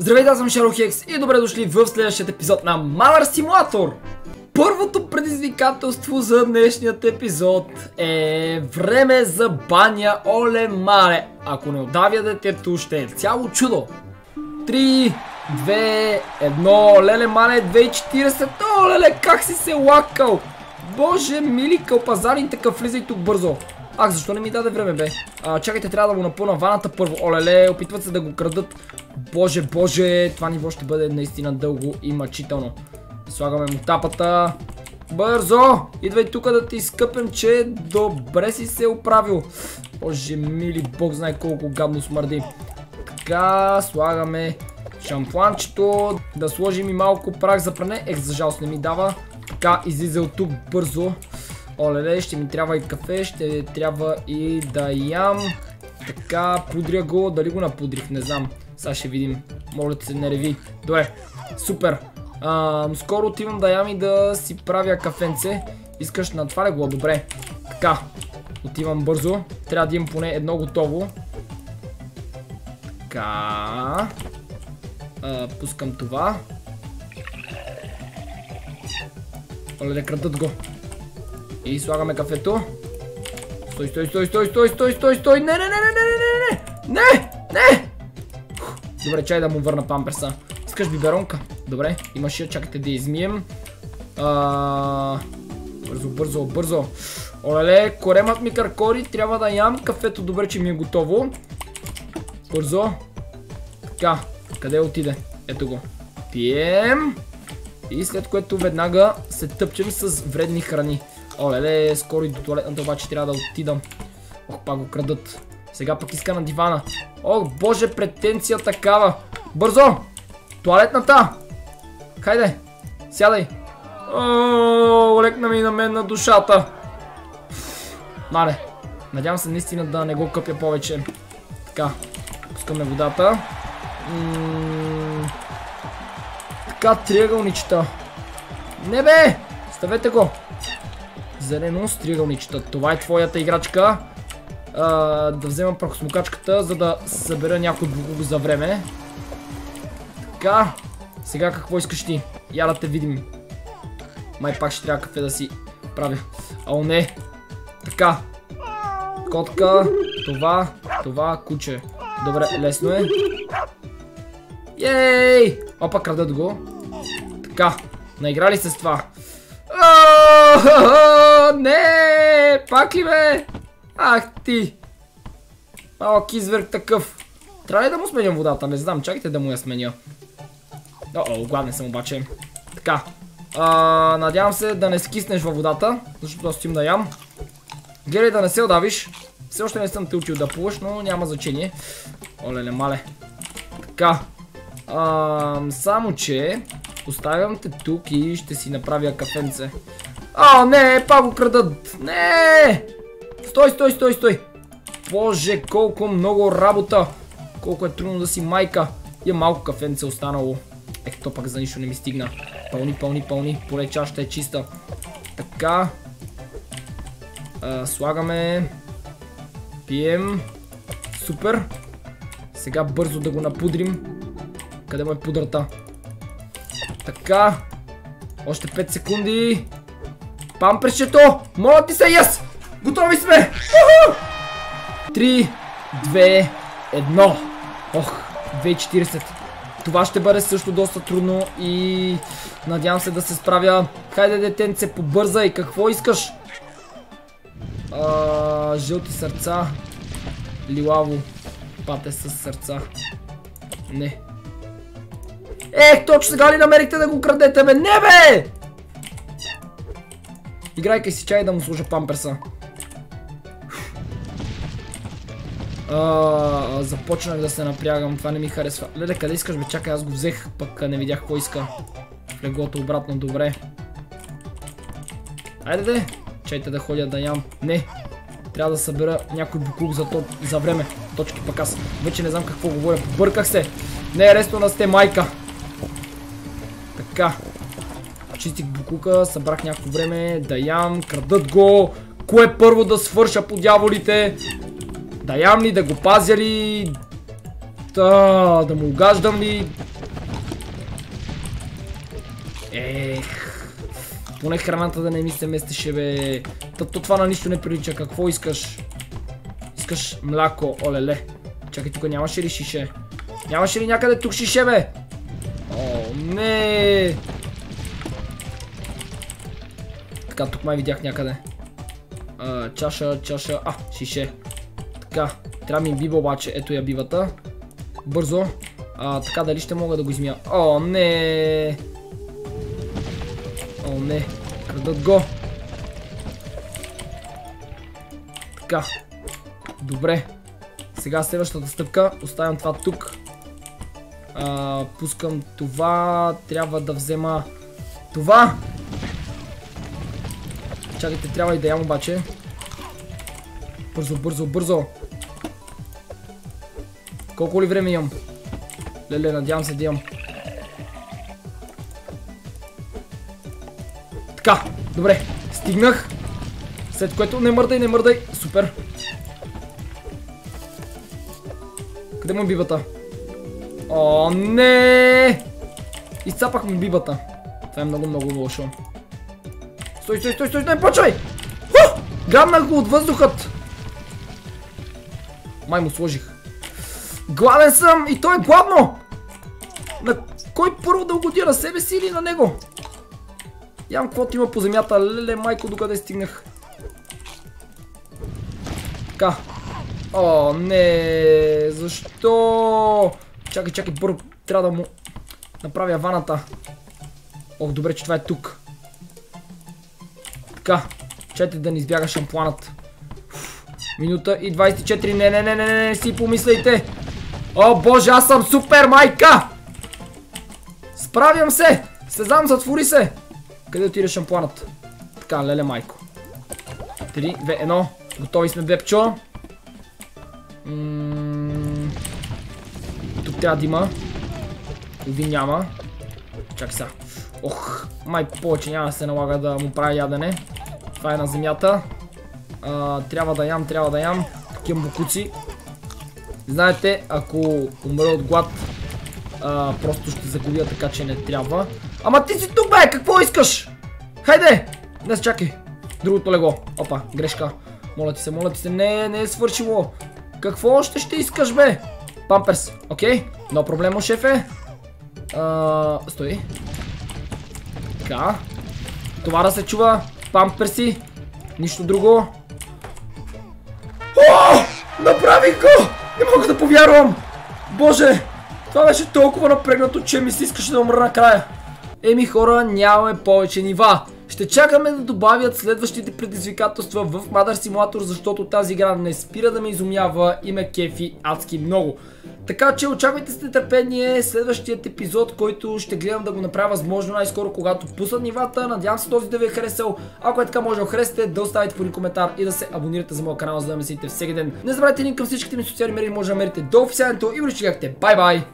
Здравейте, аз съм ShadowHex и добре дошли в следващия епизод на Mother Simulator. Първото предизвикателство за днешният епизод е време за баня, оле мале. Ако не удавя детето, ще е цяло чудо. 3, 2, 1, леле мале, 2,40. О, леле, как си се лакал? Боже мили кълпазарин, така влизай тук бързо. Ах, защо не ми даде време, бе? Чакайте, трябва да го напълна ваната първо. Олеле, опитват се да го крадат. Боже, боже, това ниво ще бъде наистина дълго и мъчително. Слагаме му тапата. Бързо! Идвай тук да ти изкъпем, че добре си се оправил. Боже мили, бог знае колко гадно смърди. Така, слагаме шампуанчето. Да сложим и малко прах за пране. Ех, за жалост не ми дава. Така, излиза от тук бързо. Олеле, ще ми трябва и кафе, ще трябва и да ям. Така, пудря го, дали го напудрих, не знам. Сега ще видим, може да се не реви. Добре, супер. Скоро отивам да ям и да си правя кафенце. Искаш на това ли го? Добре. Така, отивам бързо. Трябва да имам поне едно готово. Така. Пускам това. Олеле, крадат го. И слагаме кафето. Стой, стой, стой, стой, стой, стой, стой, стой. Не, не, не, не, не, не, не, не. Добре, чай да му върна памперса. Искаш биберонка? Добре, имаш я, чакайте да измием. Бързо, бързо, бързо. Олеле, коремът ми каркори, трябва да ям. Кафето, добре, че ми е готово. Бързо. Така, къде отиде? Ето го. Пием. И след което веднага се тъпчем с вредни храни. Олеле, скоро и до туалетната обаче трябва да отидам. Ох, пак го крадат. Сега пък иска на дивана. Ох, боже, претенция такава. Бързо! Туалетната! Хайде, сядай. О, лекна ми на мен на душата. Мале, надявам се наистина да не го къпя повече. Така, пускаме водата. Така, триъгълничета. Не бе, ставете го. Зелено с триъгълничета. Това е твоята играчка. Да вземам прахосмукачката, за да събера някой друг за време. Така. Сега какво искаш ти? Я да те видим. Май пак ще трябва кафе да си правя. Ало не. Така. Котка. Това куче. Добре, лесно е. Ей! Опа, крадат го. Така. Наиграли се с това. Не, пак ли бе? Ах ти. Малък изверг такъв. Трябва ли да му сменям водата? Не знам, чакайте да му я сменя. О, гладен съм обаче. Така. Надявам се да не скиснеш във водата, защото аз стим да ям. Гледай да не се удавиш. Все още не съм те учил да плуваш, но няма значение. Олеле, мале. Така. Само че... Оставям те тук и ще си направя кафенце. О, не, пак го крадат. Не! Стой, стой, стой, стой. Боже, колко много работа. Колко е трудно да си майка. И е малко кафенце останало. Ех, то пак за нищо не ми стигна. Пълни, пълни, пълни. Поле чашата е чиста. Така. Слагаме. Пием. Супер. Сега бързо да го напудрим. Къде му е пудрата? Така. Още 5 секунди. Памперчето. Моля ти се, яс! Готови сме! 3, 2, 1. Ох, 2,40. Това ще бъде също доста трудно и надявам се да се справя. Хайде, детенце, побързай. Какво искаш? Жълти сърца. Лилаво. Пате с сърца. Не. Ех, точно сега ли намерихте да го крадете, бе? Не, бе! Играйка си чай да му служа памперса. Започнах да се напрягам, това не ми харесва. Леле, къде искаш, бе? Чакай, аз го взех, пък не видях кой иска. В леглото обратно, добре. Айде, де! Чайте да ходя да ям. Не! Трябва да събера някой буклук за време. Точки пък аз. Вече не знам какво говоря, побърках се. Не е ресто на сте, майка. Така. Чистих буклука, събрах някакво време. Да ям, крадат го. Кое първо да свърша по дяволите? Да ям ли, да го пазя ли? Та, да му угаждам ли? Ех. Поне храната да не ми се местеше, бе. Тато това на нищо не прилича. Какво искаш? Искаш мляко, олеле. Чакай, тук нямаше ли шише? Нямаше ли някъде тук шише, бе? О, не. Така, тук май видях някъде. Чаша. А, шише. Така, трябва ми бива обаче. Ето я бивата. Бързо. Така, дали ще мога да го измия? О, не. О, не. Крадат го. Така. Добре. Сега следващата стъпка. Оставям това тук. Пускам това. Трябва да взема това. Чакайте, трябва и да ям обаче. Бързо. Колко ли време имам? Леле, надявам се да имам. Така, добре, стигнах. След което не мърдай. Супер. Къде му е бибата? О, не! Изцапах му бибата. Това е много лошо. Стой, не почвай! Грабнах го от въздухът. Май му сложих. Гладен съм и той е гладно! На кой първо да угодя, на себе си или на него? Ям каквото има по земята. Леле, майко, докъде стигнах? Така. О, не. Защо? Чакай, първо трябва да му направя ваната. Ох, добре, че това е тук. Така. Чайте да не избяга шампланът. Минута и 24. Не, си помисляйте. О, боже, аз съм супер, майка! Справям се! Сезам, затвори се! Къде отиде шампланът? Така, леле, майко. 3, 2, 1. Готови сме, бебчо. Тук трябва да има. Ови няма. Чакай сега. Ох, май повече няма да се налага да му правя ядене. Това е на земята. Трябва да ям. Тук имам бокуци. Знаете, ако умра от глад, просто ще загубя, така че не трябва. Ама ти си тук, бе! Какво искаш? Хайде! Не се чакай. Другото лего. Опа, грешка. Моля ти се. Не е свършило. Какво още ще искаш, бе? Памперс. Окей. Но проблема, шефе. Стои. Така. Това да се чува. Памперси. Нищо друго. О! Направих го! Не мога да повярвам! Боже! Това беше толкова напрегнато, че ми се искаше да умра накрая. Еми хора, нямаме повече нива. Ще чакаме да добавят следващите предизвикателства в Mother Simulator, защото тази игра не спира да ме изумява и ме кефи адски много. Така че очаквайте с нетърпение следващият епизод, който ще гледам да го направя възможно най-скоро, когато пуснат нивата. Надявам се този да ви е харесал. Ако е така, може да харесате, да оставите по един коментар и да се абонирате за моя канал, за да ме следите всеки ден. Не забравяйте линк към всичките ми социални мрежи, може да намерите до официалното и върши какте. Бай-бай!